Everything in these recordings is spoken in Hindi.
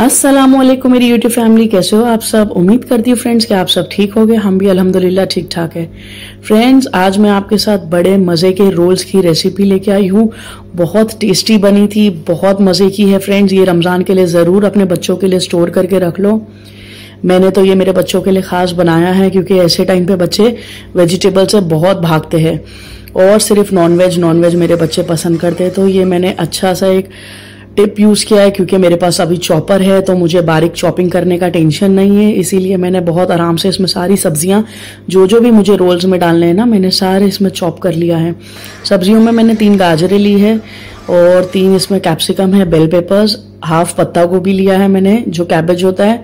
अस्सलामुअलैकुम मेरी YouTube फैमिली, कैसे हो आप सब। उम्मीद करती हूँ फ्रेंड्स कि आप सब ठीक होंगे। हम भी अल्हम्दुलिल्लाह ठीक ठाक है। फ्रेंड्स, आज मैं आपके साथ बड़े मज़े के रोल्स की रेसिपी लेके आई हूँ। बहुत टेस्टी बनी थी, बहुत मज़े की है। फ्रेंड्स, ये रमज़ान के लिए ज़रूर अपने बच्चों के लिए स्टोर करके रख लो। मैंने तो ये मेरे बच्चों के लिए ख़ास बनाया है क्योंकि ऐसे टाइम पे बच्चे वेजिटेबल से बहुत भागते हैं और सिर्फ नॉन वेज मेरे बच्चे पसंद करते हैं। तो ये मैंने अच्छा सा एक टिप यूज़ किया है क्योंकि मेरे पास अभी चॉपर है तो मुझे बारीक चॉपिंग करने का टेंशन नहीं है। इसीलिए मैंने बहुत आराम से इसमें सारी सब्जियां जो भी मुझे रोल्स में डालने हैं ना, मैंने सारे इसमें चॉप कर लिया है। सब्जियों में मैंने 3 गाजरें ली है और 3 इसमें कैप्सिकम है, बेल पेपर्स, हाफ पत्ता गोभी लिया है मैंने जो कैबेज होता है,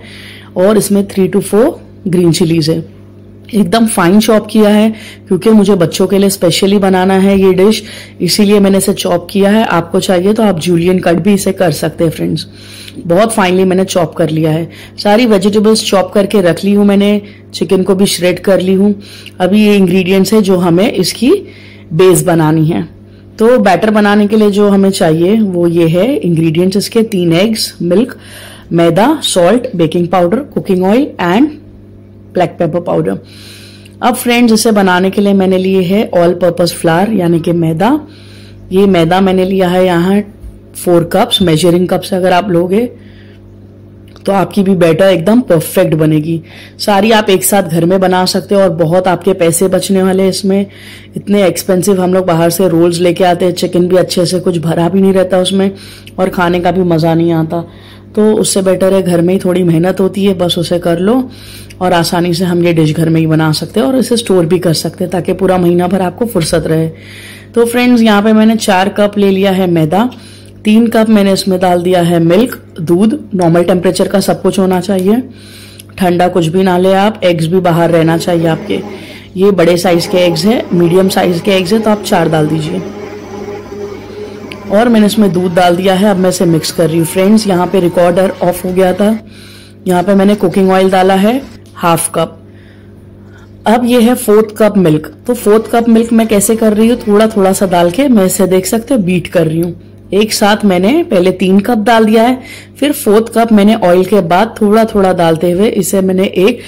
और इसमें 3 to 4 ग्रीन चिलीज है। एकदम फाइन चॉप किया है क्योंकि मुझे बच्चों के लिए स्पेशली बनाना है ये डिश, इसीलिए मैंने इसे चॉप किया है। आपको चाहिए तो आप जूलियन कट भी इसे कर सकते हैं। फ्रेंड्स, बहुत फाइनली मैंने चॉप कर लिया है। सारी वेजिटेबल्स चॉप करके रख ली हूँ, मैंने चिकन को भी श्रेड कर ली हूँ। अभी ये इंग्रेडिएंट्स है जो हमें इसकी बेस बनानी है। तो बैटर बनाने के लिए जो हमें चाहिए वो ये है इंग्रेडिएंट्स इसके: 3 eggs, milk, maida, salt, baking powder, cooking oil and black pepper powder. अब फ्रेंड्स, इसे बनाने के लिए मैंने लिए है ऑल पर्पस फ्लावर यानी कि मैदा। ये मैदा मैंने लिया है यहाँ 4 कप्स, मेजरिंग कप से अगर आप लोगे तो आपकी भी बैटर एकदम परफेक्ट बनेगी। सारी आप एक साथ घर में बना सकते हो और बहुत आपके पैसे बचने वाले हैं इसमें। इतने एक्सपेंसिव हम लोग बाहर से रोल्स लेके आते हैं, चिकन भी अच्छे से कुछ भरा भी नहीं रहता उसमें और खाने का भी मज़ा नहीं आता। तो उससे बेटर है घर में ही, थोड़ी मेहनत होती है, बस उसे कर लो और आसानी से हम ये डिश घर में ही बना सकते हैं और इसे स्टोर भी कर सकते हैं ताकि पूरा महीना भर आपको फुर्सत रहे। तो फ्रेंड्स, यहाँ पे मैंने 4 कप ले लिया है मैदा, 3 कप मैंने इसमें डाल दिया है मिल्क, दूध। नॉर्मल टेम्परेचर का सब कुछ होना चाहिए, ठंडा कुछ भी ना ले आप। एग्स भी बाहर रहना चाहिए आपके। ये बड़े साइज के एग्स है, मीडियम साइज के एग्स है तो आप 4 डाल दीजिए। और मैंने इसमें दूध डाल दिया है। अब मैं इसे मिक्स कर रही हूँ। फ्रेंड्स, यहाँ पे रिकॉर्डर ऑफ हो गया था। यहाँ पे मैंने कुकिंग ऑयल डाला है 1/2 कप। अब ये है 4th कप मिल्क। तो 4th कप मिल्क मैं कैसे कर रही हूँ, थोड़ा थोड़ा सा डाल के मैं इसे देख सकते हो बीट कर रही हूँ। एक साथ मैंने पहले 3 कप डाल दिया है, फिर 4th कप मैंने ऑयल के बाद थोड़ा थोड़ा डालते हुए इसे मैंने एक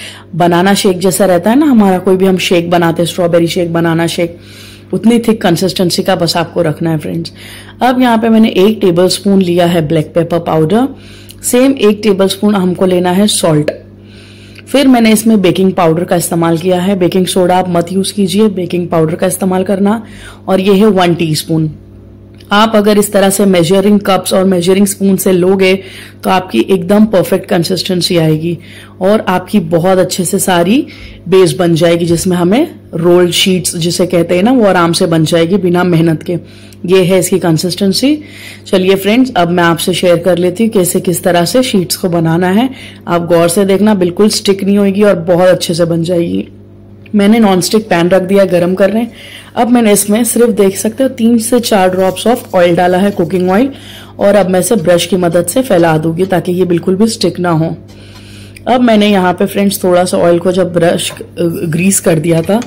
बनाना शेक जैसा रहता है ना हमारा, कोई भी हम शेक बनाते हैं, स्ट्रॉबेरी शेक, बनाना शेक, उतनी थिक कंसिस्टेंसी का बस आपको रखना है। फ्रेंड्स, अब यहाँ पे मैंने 1 टेबलस्पून लिया है black pepper powder, same 1 tablespoon हमको लेना है सॉल्ट। फिर मैंने इसमें बेकिंग पाउडर का इस्तेमाल किया है। बेकिंग सोडा आप मत यूज कीजिए, बेकिंग पाउडर का इस्तेमाल करना। और ये है 1 टीस्पून। आप अगर इस तरह से मेजरिंग कप्स और मेजरिंग स्पून से लोगे तो आपकी एकदम परफेक्ट कंसिस्टेंसी आएगी और आपकी बहुत अच्छे से सारी बेस बन जाएगी जिसमें हमें रोल शीट्स जिसे कहते हैं ना, वो आराम से बन जाएगी बिना मेहनत के। ये है इसकी कंसिस्टेंसी। चलिए फ्रेंड्स, अब मैं आपसे शेयर कर लेती हूँ कैसे किस तरह से शीट्स को बनाना है। आप गौर से देखना, बिल्कुल स्टिक नहीं होगी और बहुत अच्छे से बन जाएगी। मैंने नॉनस्टिक पैन रख दिया गरम करने। अब मैंने इसमें सिर्फ देख सकते हो 3 से 4 ड्रॉप्स ऑफ ऑयल डाला है, कुकिंग ऑयल, और अब मैं इसे ब्रश की मदद से फैला दूंगी ताकि ये बिल्कुल भी स्टिक ना हो। अब मैंने यहाँ पे फ्रेंड्स थोड़ा सा ऑयल को जब ब्रश ग्रीस कर दिया था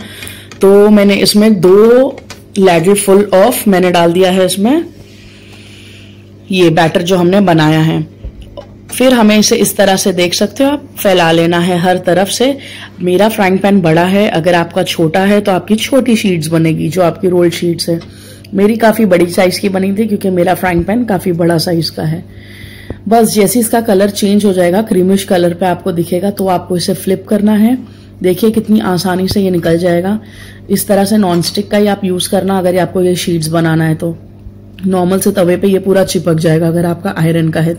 तो मैंने इसमें 2 लैडल फुल ऑफ मैंने डाल दिया है इसमें ये बैटर जो हमने बनाया है। फिर हमें इसे इस तरह से देख सकते हो आप फैला लेना है हर तरफ से। मेरा फ्राइंग पैन बड़ा है, अगर आपका छोटा है तो आपकी छोटी शीट्स बनेगी जो आपकी रोल शीट्स है। मेरी काफ़ी बड़ी साइज़ की बनी थी क्योंकि मेरा फ्राइंग पैन काफ़ी बड़ा साइज़ का है। बस जैसे इसका कलर चेंज हो जाएगा, क्रीमिश कलर पे आपको दिखेगा, तो आपको इसे फ्लिप करना है। देखिए कितनी आसानी से ये निकल जाएगा। इस तरह से नॉनस्टिक का ही आप यूज़ करना अगर आपको ये शीट्स बनाना है तो। नॉर्मल से तवे पे ये पूरा चिपक जाएगा अगर आपका आयरन का है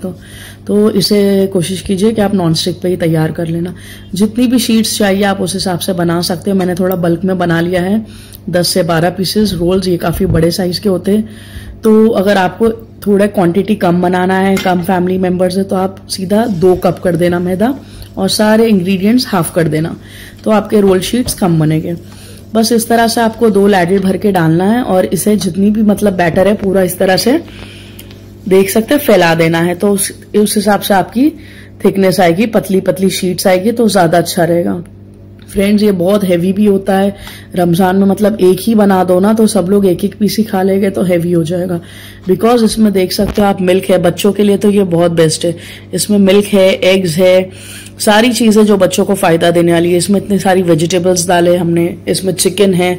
तो इसे कोशिश कीजिए कि आप नॉनस्टिक पे ही तैयार कर लेना। जितनी भी शीट्स चाहिए आप उस हिसाब से बना सकते हो। मैंने थोड़ा बल्क में बना लिया है 10 से 12 पीसेस रोल्स, ये काफ़ी बड़े साइज़ के होते हैं। तो अगर आपको थोड़ा क्वांटिटी कम बनाना है, कम फैमिली मेम्बर्स है, तो आप सीधा 2 कप कर देना मैदा और सारे इंग्रेडिएंट्स हाफ कर देना, तो आपके रोल शीट्स कम बनेंगे। बस इस तरह से आपको 2 लैडल भर के डालना है और इसे जितनी भी मतलब बैटर है पूरा इस तरह से देख सकते हैं फैला देना है। तो उस हिसाब से आपकी थिकनेस आएगी, पतली पतली शीट्स आएगी तो ज़्यादा अच्छा रहेगा। फ्रेंड्स ये बहुत हैवी भी होता है रमज़ान में, मतलब एक ही बना दो ना तो सब लोग एक एक पीस ही खा लेंगे तो हैवी हो जाएगा। बिकॉज इसमें देख सकते हो आप मिल्क है, बच्चों के लिए तो ये बहुत बेस्ट है। इसमें मिल्क है, एग्स है, सारी चीज़ें जो बच्चों को फ़ायदा देने वाली है। इसमें इतनी सारी वेजिटेबल्स डाले हमने, इसमें चिकन है,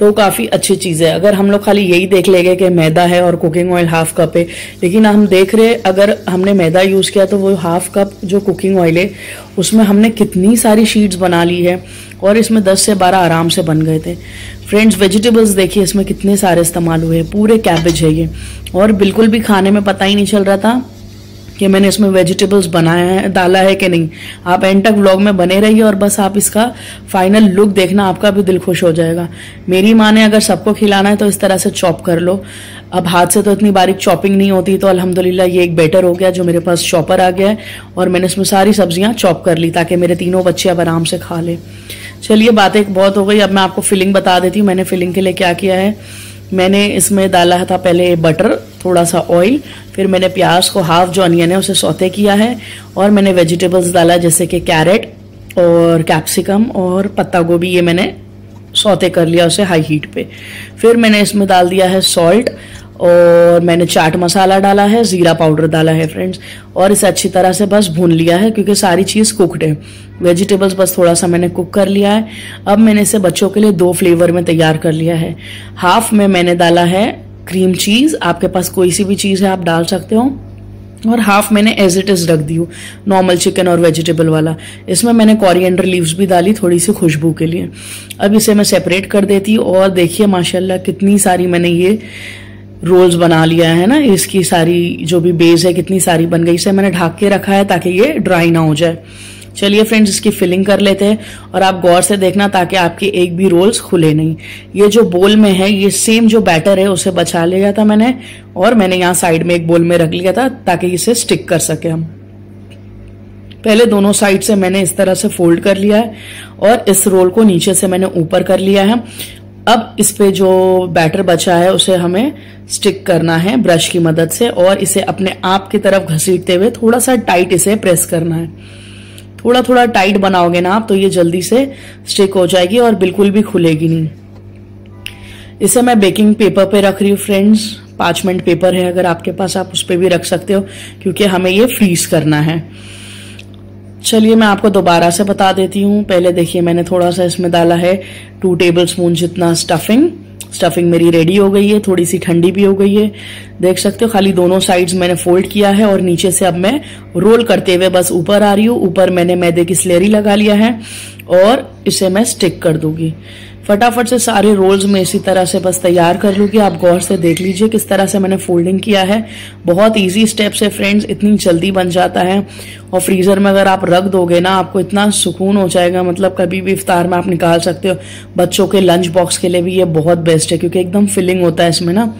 तो काफ़ी अच्छी चीज़ है। अगर हम लोग खाली यही देख लेंगे कि मैदा है और कुकिंग ऑयल हाफ कप है, लेकिन हम देख रहे अगर हमने मैदा यूज़ किया तो वो हाफ कप जो कुकिंग ऑयल है उसमें हमने कितनी सारी शीट्स बना ली है और इसमें 10 से 12 आराम से बन गए थे। फ्रेंड्स वेजिटेबल्स देखिए इसमें कितने सारे इस्तेमाल हुए हैं, पूरे कैबेज है ये, और बिल्कुल भी खाने में पता ही नहीं चल रहा था कि मैंने इसमें वेजिटेबल्स बनाया है डाला है कि नहीं। आप एंड तक व्लॉग में बने रहिए और बस आप इसका फाइनल लुक देखना, आपका भी दिल खुश हो जाएगा। मेरी माँ ने अगर सबको खिलाना है तो इस तरह से चॉप कर लो। अब हाथ से तो इतनी बारीक चॉपिंग नहीं होती, तो अल्हम्दुलिल्लाह ये एक बैटर हो गया जो मेरे पास चॉपर आ गया है और मैंने इसमें सारी सब्जियाँ चॉप कर ली ताकि मेरे तीनों बच्चे अब आराम से खा लें। चलिए बातें बहुत हो गई, अब मैं आपको फिलिंग बता देती हूँ। मैंने फिलिंग के लिए क्या किया है, मैंने इसमें डाला था पहले बटर, थोड़ा सा ऑयल, फिर मैंने प्याज को हाफ जो अनियन है उसे सौते किया है और मैंने वेजिटेबल्स डाला जैसे कि कैरेट और कैप्सिकम और पत्ता गोभी, ये मैंने सौते कर लिया उसे हाई हीट पे। फिर मैंने इसमें डाल दिया है सॉल्ट और मैंने चाट मसाला डाला है, ज़ीरा पाउडर डाला है फ्रेंड्स, और इसे अच्छी तरह से बस भून लिया है क्योंकि सारी चीज़ कुकड है। वेजिटेबल्स बस थोड़ा सा मैंने कुक कर लिया है। अब मैंने इसे बच्चों के लिए दो फ्लेवर में तैयार कर लिया है। हाफ में मैंने डाला है क्रीम चीज़, आपके पास कोई सी भी चीज़ है आप डाल सकते हो, और हाफ मैंने एज इट इज़ रख दी हूँ, नॉर्मल चिकन और वेजिटेबल वाला। इसमें मैंने कोरिएंडर लीव्स भी डाली थोड़ी सी खुशबू के लिए। अब इसे मैं सेपरेट कर देती हूँ और देखिए माशाल्लाह कितनी सारी मैंने ये रोल्स बना लिया है ना, इसकी सारी जो भी बेस है कितनी सारी बन गई। इसे मैंने ढक के रखा है ताकि ये ड्राई ना हो जाए। चलिए फ्रेंड्स इसकी फिलिंग कर लेते हैं और आप गौर से देखना ताकि आपके एक भी रोल्स खुले नहीं। ये जो बोल में है ये सेम जो बैटर है उसे बचा लिया था मैंने और मैंने यहाँ साइड में एक बोल में रख लिया था ताकि इसे स्टिक कर सके हम। पहले दोनों साइड से मैंने इस तरह से फोल्ड कर लिया है और इस रोल को नीचे से मैंने ऊपर कर लिया है। अब इस पे जो बैटर बचा है उसे हमें स्टिक करना है ब्रश की मदद से और इसे अपने आप की तरफ घसीटते हुए थोड़ा सा टाइट इसे प्रेस करना है। थोड़ा थोड़ा टाइट बनाओगे ना आप तो ये जल्दी से स्टिक हो जाएगी और बिल्कुल भी खुलेगी नहीं। इसे मैं बेकिंग पेपर पे रख रही हूँ फ्रेंड्स, पार्चमेंट पेपर है अगर आपके पास आप उस पर भी रख सकते हो क्योंकि हमें ये फ्रीज करना है। चलिए मैं आपको दोबारा से बता देती हूँ। पहले देखिए मैंने थोड़ा सा इसमें डाला है 2 टेबल स्पून जितना स्टफिंग मेरी रेडी हो गई है, थोड़ी सी ठंडी भी हो गई है, देख सकते हो। खाली दोनों साइड्स मैंने फोल्ड किया है और नीचे से अब मैं रोल करते हुए बस ऊपर आ रही हूँ। ऊपर मैंने मैदे की स्लेरी लगा लिया है और इसे मैं स्टिक कर दूंगी। फटाफट से सारे रोल्स में इसी तरह से बस तैयार कर लूँगी। आप गौर से देख लीजिए किस तरह से मैंने फोल्डिंग किया है। बहुत ईजी स्टेप्स है फ्रेंड्स, इतनी जल्दी बन जाता है और फ्रीज़र में अगर आप रख दोगे ना आपको इतना सुकून हो जाएगा, मतलब कभी भी इफ्तार में आप निकाल सकते हो। बच्चों के लंच बॉक्स के लिए भी ये बहुत बेस्ट है क्योंकि एकदम फिलिंग होता है इसमें ना,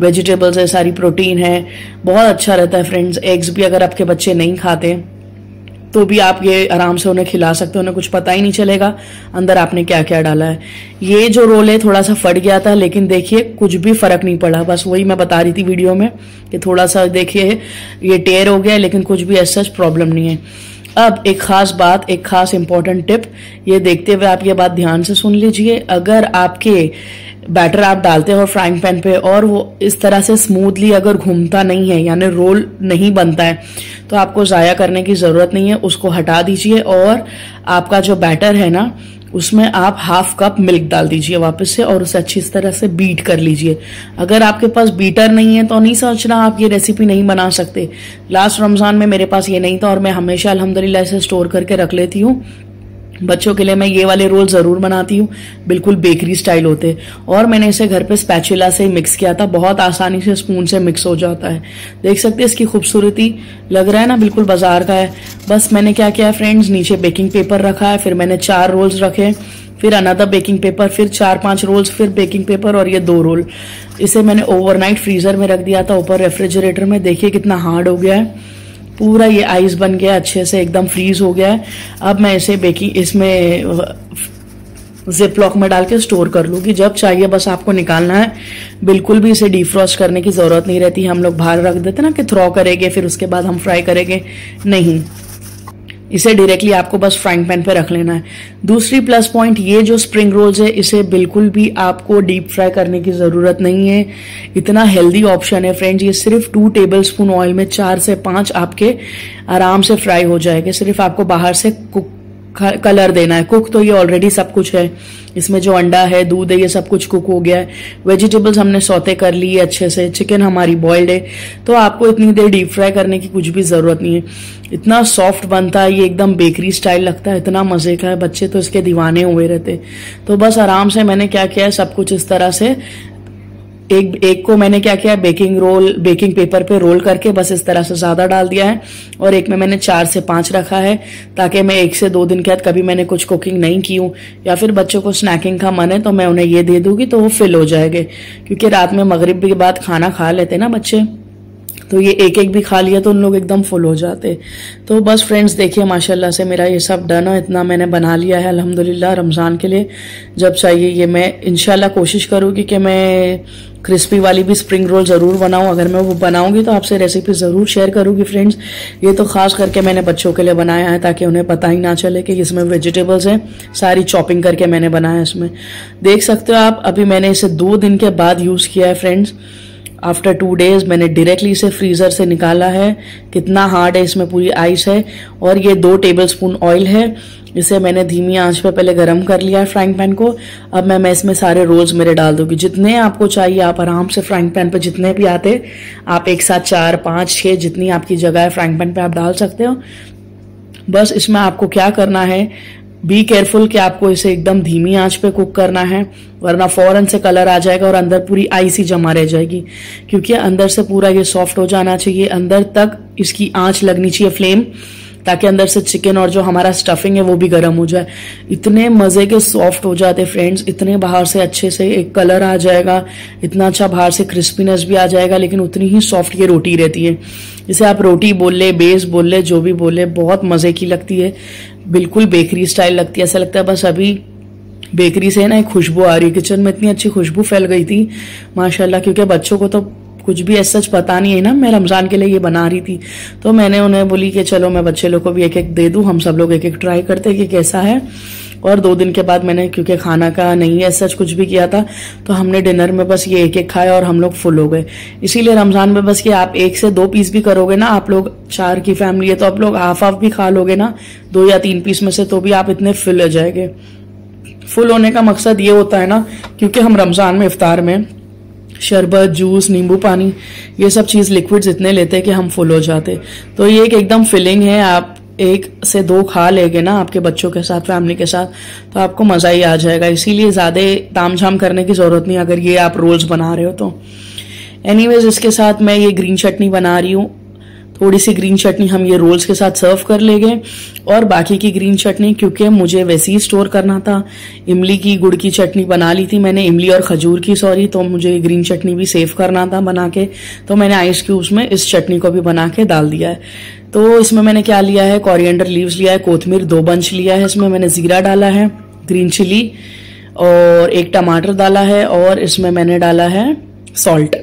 वेजिटेबल्स है, सारी प्रोटीन है, बहुत अच्छा रहता है फ्रेंड्स। एग्स भी अगर आपके बच्चे नहीं खाते तो भी आप ये आराम से उन्हें खिला सकते हो, उन्हें कुछ पता ही नहीं चलेगा अंदर आपने क्या क्या डाला है। ये जो रोल है थोड़ा सा फट गया था लेकिन देखिए कुछ भी फर्क नहीं पड़ा, बस वही मैं बता रही थी वीडियो में कि थोड़ा सा देखिए ये टेयर हो गया लेकिन कुछ भी ऐसा प्रॉब्लम नहीं है। अब एक खास बात, एक खास इम्पोर्टेंट टिप ये देखते हुए आप ये बात ध्यान से सुन लीजिए। अगर आपके बैटर आप डालते हो फ्राइंग पैन पे और वो इस तरह से स्मूथली अगर घूमता नहीं है यानी रोल नहीं बनता है तो आपको ज़ाया करने की ज़रूरत नहीं है, उसको हटा दीजिए और आपका जो बैटर है ना उसमें आप हाफ कप मिल्क डाल दीजिए वापस से और उसे अच्छी तरह से बीट कर लीजिए। अगर आपके पास बीटर नहीं है तो नहीं सोचना आप ये रेसिपी नहीं बना सकते। लास्ट रमज़ान में मेरे पास ये नहीं था और मैं हमेशा अल्हम्दुलिल्लाह इसे स्टोर करके रख लेती हूँ। बच्चों के लिए मैं ये वाले रोल ज़रूर बनाती हूँ, बिल्कुल बेकरी स्टाइल होते। और मैंने इसे घर पे स्पैचुला से मिक्स किया था, बहुत आसानी से स्पून से मिक्स हो जाता है। देख सकते हैं इसकी खूबसूरती, लग रहा है ना बिल्कुल बाजार का है। बस मैंने क्या किया फ्रेंड्स, नीचे बेकिंग पेपर रखा है, फिर मैंने 4 रोल्स रखे, फिर अनदर बेकिंग पेपर, फिर 4-5 रोल्स, फिर बेकिंग पेपर और ये 2 रोल। इसे मैंने ओवरनाइट फ्रीज़र में रख दिया था ऊपर रेफ्रिजरेटर में। देखिए कितना हार्ड हो गया है, पूरा ये आइस बन गया अच्छे से, एकदम फ्रीज हो गया है। अब मैं इसे बेकिंग इसमें जिप लॉक में डाल के स्टोर कर लूँगी। जब चाहिए बस आपको निकालना है, बिल्कुल भी इसे डीफ्रॉस्ट करने की ज़रूरत नहीं रहती। हम लोग बाहर रख देते ना कि थ्रो करेंगे फिर उसके बाद हम फ्राई करेंगे, नहीं, इसे डायरेक्टली आपको बस फ्राइंग पैन पे रख लेना है। दूसरी प्लस पॉइंट, ये जो स्प्रिंग रोल्स है इसे बिल्कुल भी आपको डीप फ्राई करने की ज़रूरत नहीं है। इतना हेल्दी ऑप्शन है फ्रेंड्स, ये सिर्फ 2 टेबलस्पून ऑयल में 4 से 5 आपके आराम से फ्राई हो जाएंगे। सिर्फ आपको बाहर से कुक कलर देना है। कुक तो ये ऑलरेडी सब कुछ है, इसमें जो अंडा है, दूध है, ये सब कुछ कुक हो गया है। वेजिटेबल्स हमने सौते कर ली है अच्छे से, चिकन हमारी बॉइल्ड है, तो आपको इतनी देर डीप फ्राई करने की कुछ भी ज़रूरत नहीं है। इतना सॉफ्ट बनता है ये, एकदम बेकरी स्टाइल लगता है, इतना मज़े का है, बच्चे तो इसके दीवाने हुए रहते। तो बस आराम से मैंने क्या किया है, सब कुछ इस तरह से एक को मैंने क्या किया, बेकिंग पेपर पे रोल करके बस इस तरह से ज्यादा डाल दिया है, और एक में मैंने 4 से 5 रखा है, ताकि मैं 1 से 2 दिन के बाद कभी मैंने कुछ कुकिंग नहीं की हूँ या फिर बच्चों को स्नैकिंग का मन है तो मैं उन्हें ये दे दूंगी तो वो फिल हो जाएंगे, क्योंकि रात में मगरिब के बाद खाना खा लेते ना बच्चे, तो ये एक एक भी खा लिया तो उन लोग एकदम फुल हो जाते। तो बस फ्रेंड्स देखिए माशाल्लाह से मेरा ये सब डन है, इतना मैंने बना लिया है अल्हम्दुलिल्लाह। रमज़ान के लिए जब चाहिए ये मैं इंशाल्लाह कोशिश करूँगी कि मैं क्रिस्पी वाली भी स्प्रिंग रोल ज़रूर बनाऊँ। अगर मैं वो बनाऊँगी तो आपसे रेसिपी ज़रूर शेयर करूँगी फ्रेंड्स। ये तो ख़ास करके मैंने बच्चों के लिए बनाया है ताकि उन्हें पता ही ना चले कि इसमें वेजिटेबल्स हैं, सारी चॉपिंग करके मैंने बनाया है। इसमें देख सकते हो आप, अभी मैंने इसे 2 दिन के बाद यूज़ किया है फ्रेंड्स। आफ्टर 2 डेज मैंने डायरेक्टली इसे फ्रीज़र से निकाला है। कितना हार्ड है, इसमें पूरी आइस है, और ये 2 टेबलस्पून ऑयल है। इसे मैंने धीमी आंच पे पहले गरम कर लिया है फ्राइंग पैन को। अब मैं इसमें सारे रोल्स मेरे डाल दूंगी, जितने आपको चाहिए। आप आराम से फ्राइंग पैन पे जितने भी आते आप एक साथ 4, 5, 6 जितनी आपकी जगह है फ्राइंग पैन पे आप डाल सकते हो। बस इसमें आपको क्या करना है, बी केयरफुल कि आपको इसे एकदम धीमी आंच पे कुक करना है, वरना फौरन से कलर आ जाएगा और अंदर पूरी आइस ही जमा रह जाएगी, क्योंकि अंदर से पूरा ये सॉफ्ट हो जाना चाहिए। अंदर तक इसकी आंच लगनी चाहिए फ्लेम, ताकि अंदर से चिकन और जो हमारा स्टफिंग है वो भी गर्म हो जाए। इतने मज़े के सॉफ्ट हो जाते फ्रेंड्स, इतने बाहर से अच्छे से एक कलर आ जाएगा, इतना अच्छा बाहर से क्रिस्पीनेस भी आ जाएगा, लेकिन उतनी ही सॉफ्ट ये रोटी रहती है। इसे आप रोटी बोल ले, बेस बोल ले, जो भी बोल ले, बहुत मज़े की लगती है, बिल्कुल बेकरी स्टाइल लगती है। ऐसा लगता है बस अभी बेकरी से है ना एक खुशबू आ रही है, किचन में इतनी अच्छी खुशबू फैल गई थी माशाल्लाह। क्योंकि बच्चों को तो कुछ भी ऐसा पता नहीं है ना, मैं रमज़ान के लिए ये बना रही थी तो मैंने उन्हें बोली कि चलो मैं बच्चे लोग को भी एक एक दे दूँ, हम सब लोग एक एक ट्राई करते कि कैसा है। और 2 दिन के बाद मैंने, क्योंकि खाना का नहीं है सच कुछ भी किया था, तो हमने डिनर में बस ये एक एक खाया और हम लोग फुल हो गए। इसीलिए रमज़ान में बस ये आप 1 से 2 पीस भी करोगे ना, आप लोग 4 की फैमिली है तो आप लोग हाफ भी खा लोगे ना, 2 या 3 पीस में से, तो भी आप इतने फुल हो जाएंगे। फुल होने का मकसद ये होता है ना, क्योंकि हम रमज़ान में इफ्तार में शरबत, जूस, नींबू पानी, ये सब चीज़ लिक्विड्स इतने लेते हैं कि हम फुल हो जाते। तो ये एक एकदम फिलिंग है, आप 1 से 2 खा लेंगे ना आपके बच्चों के साथ, फैमिली के साथ, तो आपको मज़ा ही आ जाएगा। इसीलिए ज़्यादा ताम झाम करने की ज़रूरत नहीं, अगर ये आप रोल्स बना रहे हो तो। एनीवेज इसके साथ मैं ये ग्रीन चटनी बना रही हूँ, थोड़ी सी ग्रीन चटनी हम ये रोल्स के साथ सर्व कर लेंगे। और बाकी की ग्रीन चटनी, क्योंकि मुझे वैसे ही स्टोर करना था, इमली की गुड़ की चटनी बना ली थी मैंने, इमली और खजूर की सॉरी, तो मुझे ग्रीन चटनी भी सेव करना था बना के, तो मैंने आइस क्यूब्स में इस चटनी को भी बना के डाल दिया है। तो इसमें मैंने क्या लिया है, कोरिएंडर लीव्स लिया है, कोथमीर 2 बंच लिया है, इसमें मैंने जीरा डाला है, ग्रीन चिली और 1 टमाटर डाला है, और इसमें मैंने डाला है सॉल्ट।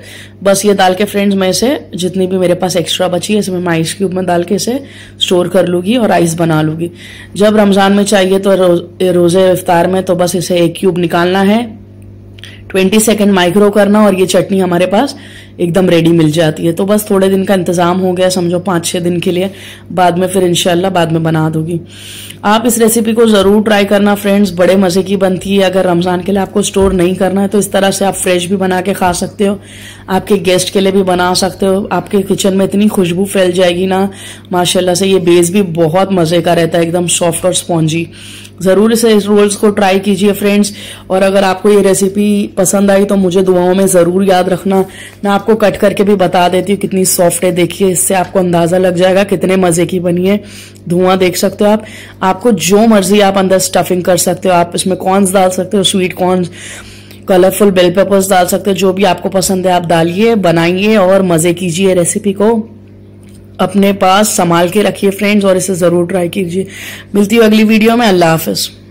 बस ये डाल के फ्रेंड्स मैं इसे, जितनी भी मेरे पास एक्स्ट्रा बची है, इसमें मैं आइस क्यूब में डाल के इसे स्टोर कर लूँगी और आइस बना लूँगी। जब रमज़ान में चाहिए तो रोज़े इफ्तार में, तो बस इसे 1 क्यूब निकालना है, 20 सेकेंड माइक्रो करना, और ये चटनी हमारे पास एकदम रेडी मिल जाती है। तो बस थोड़े दिन का इंतज़ाम हो गया, समझो 5-6 दिन के लिए, बाद में फिर इंशाल्लाह बाद में बना दूंगी। आप इस रेसिपी को ज़रूर ट्राई करना फ्रेंड्स, बड़े मज़े की बनती है। अगर रमज़ान के लिए आपको स्टोर नहीं करना है तो इस तरह से आप फ्रेश भी बना के खा सकते हो, आपके गेस्ट के लिए भी बना सकते हो। आपके किचन में इतनी खुशबू फैल जाएगी ना माशाल्लाह से, ये बेस भी बहुत मज़े का रहता है, एकदम सॉफ्ट और स्पॉन्जी। ज़रूर इसे इस रोल्स को ट्राई कीजिए फ्रेंड्स। और अगर आपको ये रेसिपी पसंद आई तो मुझे दुआओं में ज़रूर याद रखना। मैं आपको कट करके भी बता देती हूँ कितनी सॉफ्ट है, देखिए इससे आपको अंदाज़ा लग जाएगा कितने मज़े की बनी है। धुआं देख सकते हो आप, आपको जो मर्जी आप अंदर स्टफिंग कर सकते हो। आप इसमें कॉर्न्स डाल सकते हो, sweet corns, colourful bell peppers डाल सकते हो, जो भी आपको पसंद है आप डालिए, बनाइए और मज़े कीजिए। रेसिपी को अपने पास संभाल के रखिए फ्रेंड्स और इसे ज़रूर ट्राई कीजिए। मिलती हूँ अगली वीडियो में, अल्लाह हाफिज़।